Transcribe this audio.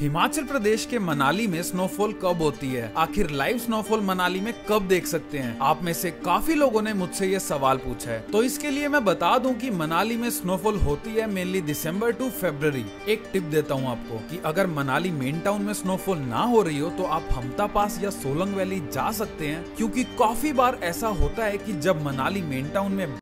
हिमाचल प्रदेश के मनाली में स्नोफॉल कब होती है? आखिर लाइव स्नोफॉल मनाली में कब देख सकते हैं? आप में से काफी लोगों ने मुझसे ये सवाल पूछा है, तो इसके लिए मैं बता दूं कि मनाली में स्नोफॉल होती है मेनली दिसंबर टू फरवरी। एक टिप देता हूं आपको कि अगर मनाली मेन टाउन में स्नोफॉल ना हो रही हो तो आप हमता पास या सोलंग वैली जा सकते हैं, क्योंकि काफी बार ऐसा होता है कि जब मनाली मेन टाउन में